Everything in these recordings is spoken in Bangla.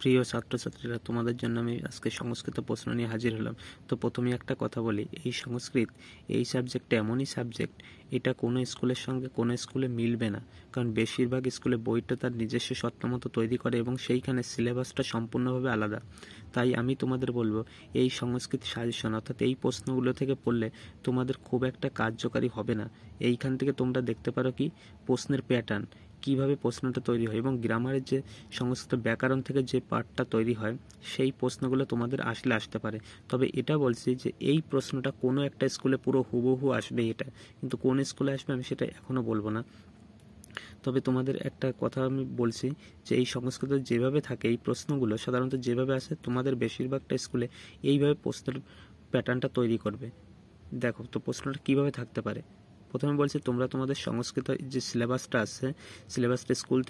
প্রিয় ছাত্রছাত্রীরা, তোমাদের জন্য আমি আজকে সংস্কৃত প্রশ্ন নিয়ে হাজির হলাম। তো প্রথমে একটা কথা বলি, এই সংস্কৃত এই সাবজেক্টটা এমনই সাবজেক্ট, এটা কোনো স্কুলের সঙ্গে কোনো স্কুলে মিলবে না, কারণ বেশিরভাগ স্কুলে বইটা তার নিজস্ব শর্তমতো তৈরি করে এবং সেইখানে সিলেবাসটা সম্পূর্ণভাবে আলাদা। তাই আমি তোমাদের বলবো, এই সংস্কৃত সাজেশন অর্থাৎ এই প্রশ্নগুলো থেকে পড়লে তোমাদের খুব একটা কার্যকারী হবে না। এইখান থেকে তোমরা দেখতে পারো কি প্রশ্নের প্যাটার্ন, কিভাবে প্রশ্নটা তৈরি হয় এবং গ্রামারের যে সংস্কৃত ব্যাকরণ থেকে যে পাঠটা তৈরি হয় সেই প্রশ্নগুলো তোমাদের আসলে আসতে পারে। তবে এটা বলছি যে এই প্রশ্নটা কোনো একটা স্কুলে পুরো হুবহু আসবে, এটা কিন্তু কোন স্কুলে আসবে আমি সেটা এখনও বলবো না। তবে তোমাদের একটা কথা আমি বলছি যে এই সংস্কৃত যেভাবে থাকে, এই প্রশ্নগুলো সাধারণত যেভাবে আসে, তোমাদের বেশিরভাগটা স্কুলে এইভাবে প্রশ্নের প্যাটার্নটা তৈরি করবে। দেখো তো প্রশ্নটা কীভাবে থাকতে পারে। প্রথমে বলছি, তোমরা তোমাদের সংস্কৃত যে সিলেবাসটা আছে, সিলেবাসটা স্কুল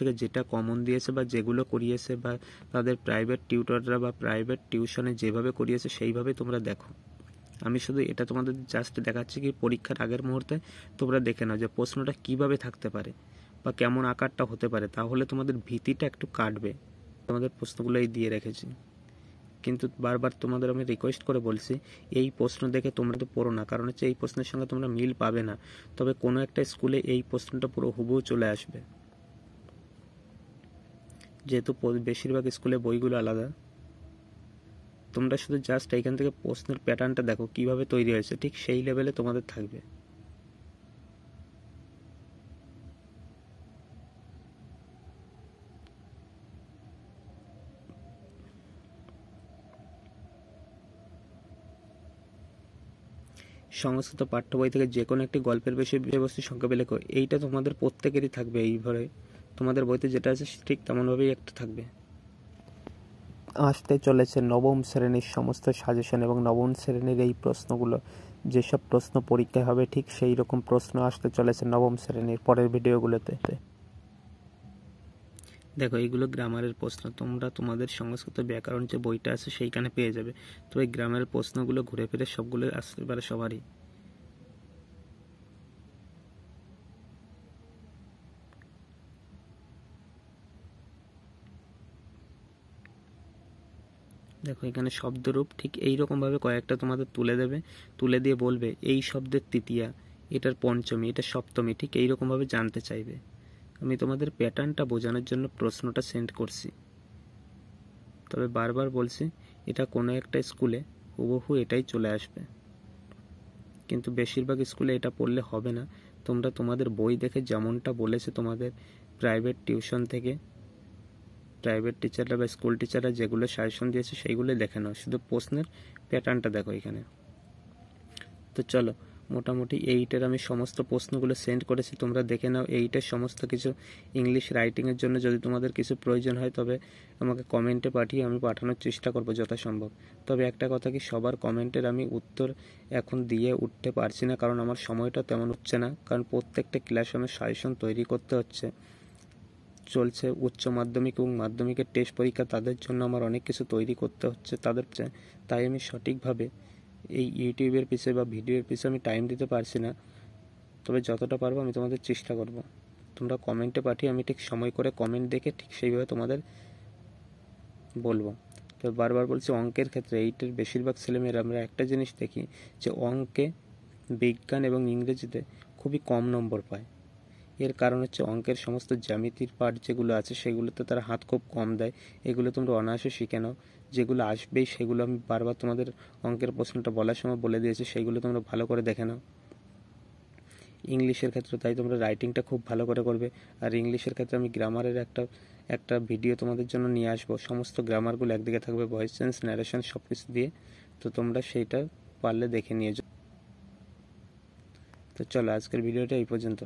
থেকে যেটা কমন দিয়েছে বা যেগুলো করিয়েছে বা তাদের প্রাইভেট টিউটররা বা প্রাইভেট টিউশনে যেভাবে করিয়েছে সেইভাবে তোমরা দেখো। আমি শুধু এটা তোমাদের জাস্ট দেখাচ্ছি কি পরীক্ষার আগের মুহূর্তে তোমরা দেখে নাও যে প্রশ্নটা কীভাবে থাকতে পারে বা কেমন আকারটা হতে পারে, তাহলে তোমাদের ভীতিটা একটু কাটবে। তোমাদের প্রশ্নগুলোই দিয়ে রেখেছি, কিন্তু বারবার তোমাদের আমি রিকোয়েস্ট করে বলছি এই প্রশ্ন দেখে তোমরা তো পড়ো না, কারণ হচ্ছে এই প্রশ্নের সঙ্গে তোমরা মিল পাবে না। তবে কোনো একটা স্কুলে এই প্রশ্নটা পুরো হুবহু চলে আসবে, যেহেতু বেশিরভাগ স্কুলে বইগুলো আলাদা। তোমরা শুধু জাস্ট এইখান থেকে প্রশ্নের প্যাটার্নটা দেখো কিভাবে তৈরি হয়েছে, ঠিক সেই লেভেলে তোমাদের থাকবে। সংস্কৃত পাঠ্য বই থেকে যে কোনো একটি গল্পের বিষয়বস্তু সংক্ষেপে লেখো, এইটা তোমাদের প্রত্যেকেরই থাকবে। এইভাবে তোমাদের বইতে যেটা আছে ঠিক তেমনভাবেই একটা থাকবে। আসতে চলেছে নবম শ্রেণীর সমস্ত সাজেশন এবং নবম শ্রেণীর এই প্রশ্নগুলো, যেসব প্রশ্ন পরীক্ষায় হবে ঠিক সেই রকম প্রশ্ন আসতে চলেছে নবম শ্রেণীর পরের ভিডিওগুলোতে। দেখো এইগুলো গ্রামারের প্রশ্ন, তোমরা তোমাদের সংস্কৃত ব্যাকরণ যে বইটা আছে সেইখানে পেয়ে যাবে। তো এই গ্রামারের প্রশ্নগুলো ঘুরে ফিরে সবগুলো আসতে পারে সবারই। দেখো এখানে শব্দরূপ ঠিক এইরকমভাবে কয়েকটা তোমাদের তুলে দেবে, তুলে দিয়ে বলবে এই শব্দের তৃতীয়া, এটার পঞ্চমী, এটা সপ্তমী, ঠিক এইরকমভাবে জানতে চাইবে। আমি তোমাদের প্যাটার্নটা বোঝানোর জন্য প্রশ্নটা সেন্ড করছি। তবে বারবার বলছি এটা কোনো একটা স্কুলে হুবহু এটাই চলে আসবে, কিন্তু বেশিরভাগ স্কুলে এটা পড়লে হবে না। তোমরা তোমাদের বই দেখে যেমনটা বলেছে তোমাদের প্রাইভেট টিউশন থেকে প্রাইভেট টিচাররা বা স্কুল টিচাররা যেগুলো সাজেশন দিয়েছে সেইগুলো দেখে নাও, শুধু প্রশ্নের প্যাটার্নটা দেখো এখানে। তো চলো, মোটামুটি এইটার আমি সমস্ত প্রশ্নগুলো সেন্ড করেছি, তোমরা দেখে নাও। এইটার সমস্ত কিছু ইংলিশ রাইটিংয়ের জন্য যদি তোমাদের কিছু প্রয়োজন হয় তবে আমাকে কমেন্টে পাঠিয়ে আমি পাঠানোর চেষ্টা করবো যথাসম্ভব। তবে একটা কথা কি, সবার কমেন্টের আমি উত্তর এখন দিয়ে উঠতে পারছি না, কারণ আমার সময়টা তেমন হচ্ছে না, কারণ প্রত্যেকটা ক্লাসে আমার সাজেশন তৈরি করতে হচ্ছে। চলছে উচ্চ মাধ্যমিক এবং মাধ্যমিকের টেস্ট পরীক্ষা, তাদের জন্য আমার অনেক কিছু তৈরি করতে হচ্ছে তাদের। তাই আমি সঠিকভাবে এই ইউটিউবের পিছনে বা ভিডিওর পিছনে আমি টাইম দিতে পারছি না, তবে যতটা পারবো আমি তোমাদের চেষ্টা করব। তোমরা কমেন্টে পাঠিয়ে আমি ঠিক সময় করে কমেন্ট দেখে ঠিক সেইভাবে তোমাদের বলবো। তবে বারবার বলছি অঙ্কের ক্ষেত্রে এইটার বেশিরভাগ ছেলেমেয়েরা আমরা একটা জিনিস দেখি যে অঙ্কে, বিজ্ঞান এবং ইংরেজিতে খুবই কম নম্বর পায়। এর কারণ হচ্ছে অঙ্কের সমস্ত জ্যামিতির পার্ট যেগুলো আছে সেগুলোতে তারা হাত খুব কম দেয়। এগুলো তোমরা অনায়াসে শিখে নাও, যেগুলো আসবেই সেগুলো আমি বারবার তোমাদের অঙ্কের প্রশ্নটা বলার সময় বলে দিয়েছি, সেগুলো তোমরা ভালো করে দেখে নাও। ইংলিশের ক্ষেত্রে তাই তোমরা রাইটিংটা খুব ভালো করে করবে। আর ইংলিশের ক্ষেত্রে আমি গ্রামারের একটা ভিডিও তোমাদের জন্য নিয়ে আসবো, সমস্ত গ্রামারগুলো একদিকে থাকবে, ভয়েস চেঞ্জ, ন্যারেশন সব কিছু দিয়ে। তো তোমরা সেইটা পারলে দেখে নিয়ে যাও। তো চলো আজকের ভিডিওটা এই পর্যন্ত।